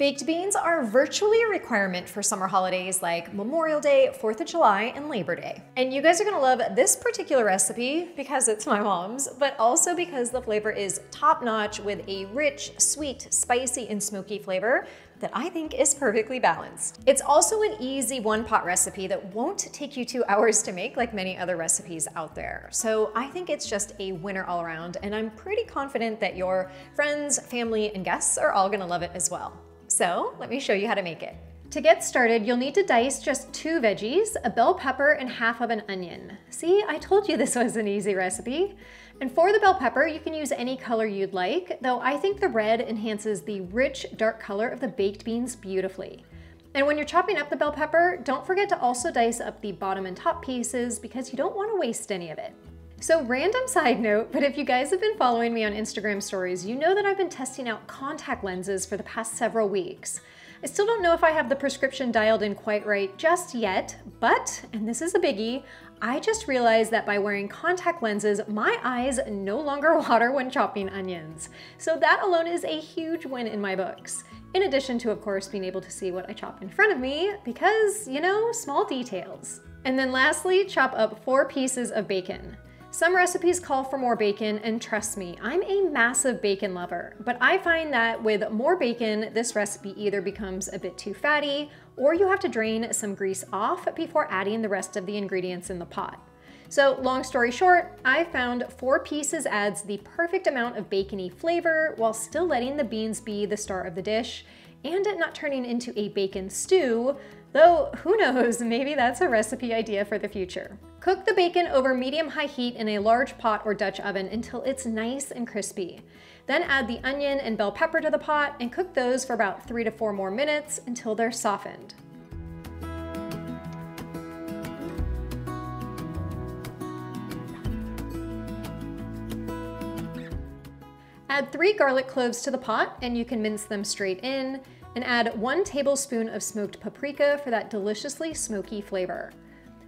Baked beans are virtually a requirement for summer holidays like Memorial Day, 4th of July, and Labor Day. And you guys are gonna love this particular recipe because it's my mom's, but also because the flavor is top-notch with a rich, sweet, spicy, and smoky flavor that I think is perfectly balanced. It's also an easy one-pot recipe that won't take you 2 hours to make like many other recipes out there. So I think it's just a winner all around, and I'm pretty confident that your friends, family, and guests are all gonna love it as well. So let me show you how to make it. To get started, you'll need to dice just 2 veggies, a bell pepper, and half of an onion. See, I told you this was an easy recipe. And for the bell pepper, you can use any color you'd like, though I think the red enhances the rich, dark color of the baked beans beautifully. And when you're chopping up the bell pepper, don't forget to also dice up the bottom and top pieces because you don't want to waste any of it. So random side note, but if you guys have been following me on Instagram stories, you know that I've been testing out contact lenses for the past several weeks. I still don't know if I have the prescription dialed in quite right just yet, but, and this is a biggie, I just realized that by wearing contact lenses, my eyes no longer water when chopping onions. So that alone is a huge win in my books. In addition to, of course, being able to see what I chop in front of me because, you know, small details. And then lastly, chop up 4 pieces of bacon. Some recipes call for more bacon, and trust me, I'm a massive bacon lover, but I find that with more bacon, this recipe either becomes a bit too fatty, or you have to drain some grease off before adding the rest of the ingredients in the pot. So long story short, I found 4 pieces adds the perfect amount of bacony flavor while still letting the beans be the star of the dish, and it not turning into a bacon stew, though who knows, maybe that's a recipe idea for the future. Cook the bacon over medium-high heat in a large pot or Dutch oven until it's nice and crispy. Then add the onion and bell pepper to the pot and cook those for about 3 to 4 more minutes until they're softened. Add 3 garlic cloves to the pot and you can mince them straight in, and add 1 tablespoon of smoked paprika for that deliciously smoky flavor.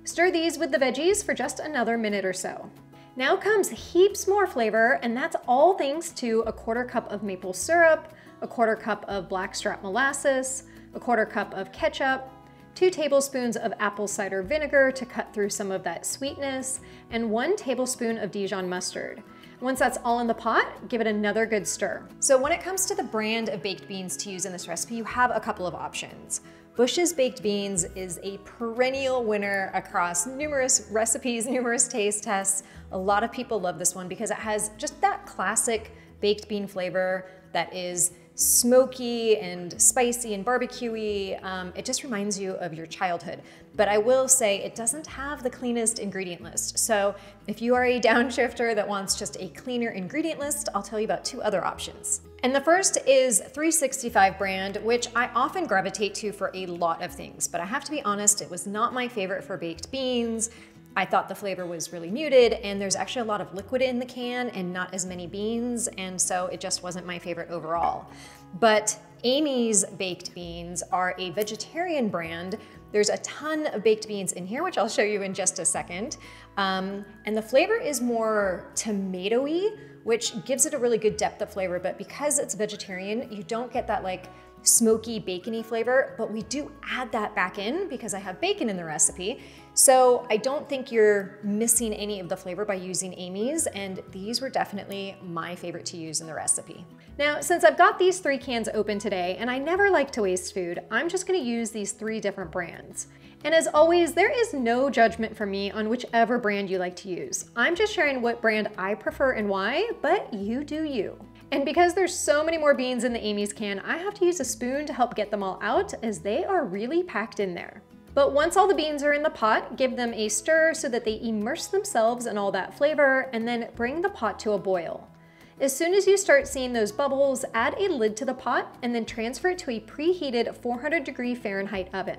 Stir these with the veggies for just another minute or so. Now comes heaps more flavor, and that's all thanks to a 1/4 cup of maple syrup, a 1/4 cup of blackstrap molasses, a 1/4 cup of ketchup, 2 tablespoons of apple cider vinegar to cut through some of that sweetness, and 1 tablespoon of Dijon mustard. Once that's all in the pot, give it another good stir. So when it comes to the brand of baked beans to use in this recipe, you have a couple of options. Bush's Baked Beans is a perennial winner across numerous recipes, numerous taste tests. A lot of people love this one because it has just that classic baked bean flavor that is smoky and spicy and barbecue-y. It just reminds you of your childhood. But I will say it doesn't have the cleanest ingredient list. So if you are a downshifter that wants just a cleaner ingredient list, I'll tell you about 2 other options. And the first is 365 brand, which I often gravitate to for a lot of things. But I have to be honest, it was not my favorite for baked beans. I thought the flavor was really muted, and there's actually a lot of liquid in the can and not as many beans, and so it just wasn't my favorite overall. But Amy's Baked Beans are a vegetarian brand. There's a ton of baked beans in here, which I'll show you in just a second. And the flavor is more tomato-y, which gives it a really good depth of flavor, but because it's vegetarian, you don't get that like smoky, bacony flavor, but we do add that back in because I have bacon in the recipe. So I don't think you're missing any of the flavor by using Amy's, and these were definitely my favorite to use in the recipe. Now, since I've got these 3 cans open today, and I never like to waste food, I'm just gonna use these 3 different brands. And as always, there is no judgment from me on whichever brand you like to use. I'm just sharing what brand I prefer and why, but you do you. And because there's so many more beans in the Amy's can, I have to use a spoon to help get them all out as they are really packed in there. But once all the beans are in the pot, give them a stir so that they immerse themselves in all that flavor, and then bring the pot to a boil. As soon as you start seeing those bubbles, add a lid to the pot and then transfer it to a preheated 400°F oven.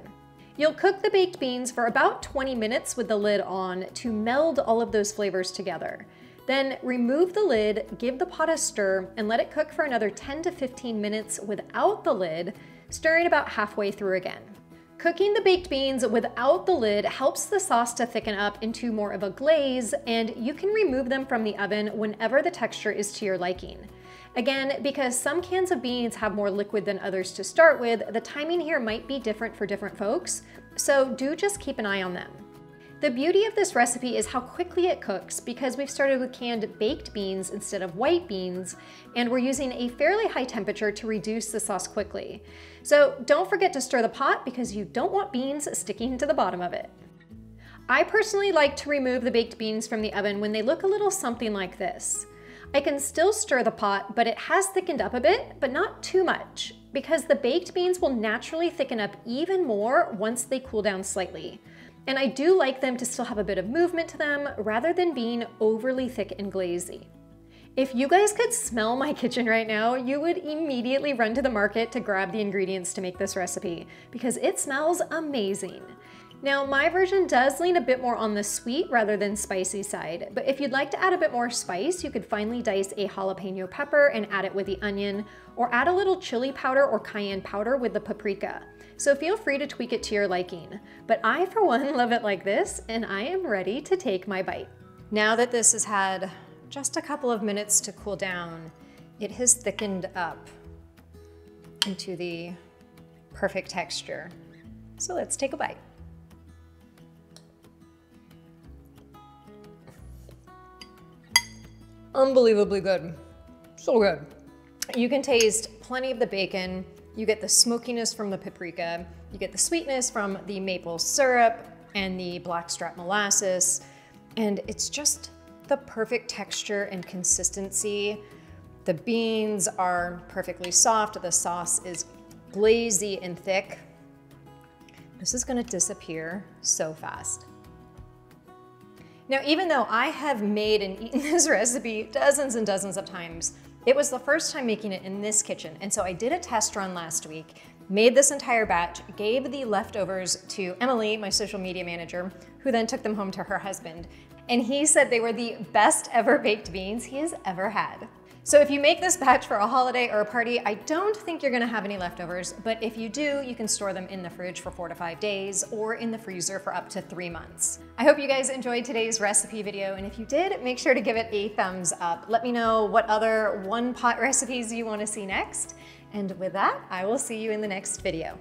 You'll cook the baked beans for about 20 minutes with the lid on to meld all of those flavors together. Then remove the lid, give the pot a stir, and let it cook for another 10 to 15 minutes without the lid, stirring about halfway through again. Cooking the baked beans without the lid helps the sauce to thicken up into more of a glaze, and you can remove them from the oven whenever the texture is to your liking. Again, because some cans of beans have more liquid than others to start with, the timing here might be different for different folks, so do just keep an eye on them. The beauty of this recipe is how quickly it cooks because we've started with canned baked beans instead of white beans, and we're using a fairly high temperature to reduce the sauce quickly. So don't forget to stir the pot because you don't want beans sticking to the bottom of it. I personally like to remove the baked beans from the oven when they look a little something like this. I can still stir the pot, but it has thickened up a bit, but not too much, because the baked beans will naturally thicken up even more once they cool down slightly. And I do like them to still have a bit of movement to them rather than being overly thick and glazy. If you guys could smell my kitchen right now, you would immediately run to the market to grab the ingredients to make this recipe because it smells amazing. Now, my version does lean a bit more on the sweet rather than spicy side, but if you'd like to add a bit more spice, you could finely dice a jalapeno pepper and add it with the onion, or add a little chili powder or cayenne powder with the paprika. So feel free to tweak it to your liking. But I, for one, love it like this, and I am ready to take my bite. Now that this has had just a couple of minutes to cool down, it has thickened up into the perfect texture. So let's take a bite. Unbelievably good, so good. You can taste plenty of the bacon. You get the smokiness from the paprika. You get the sweetness from the maple syrup and the blackstrap molasses. And it's just the perfect texture and consistency. The beans are perfectly soft. The sauce is glazy and thick. This is gonna disappear so fast. Now, even though I have made and eaten this recipe dozens and dozens of times, it was the first time making it in this kitchen. And so I did a test run last week, made this entire batch, gave the leftovers to Emily, my social media manager, who then took them home to her husband. And he said they were the best ever baked beans he has ever had. So if you make this batch for a holiday or a party, I don't think you're gonna have any leftovers, but if you do, you can store them in the fridge for 4 to 5 days or in the freezer for up to 3 months. I hope you guys enjoyed today's recipe video, and if you did, make sure to give it a thumbs up. Let me know what other one-pot recipes you wanna see next, and with that, I will see you in the next video.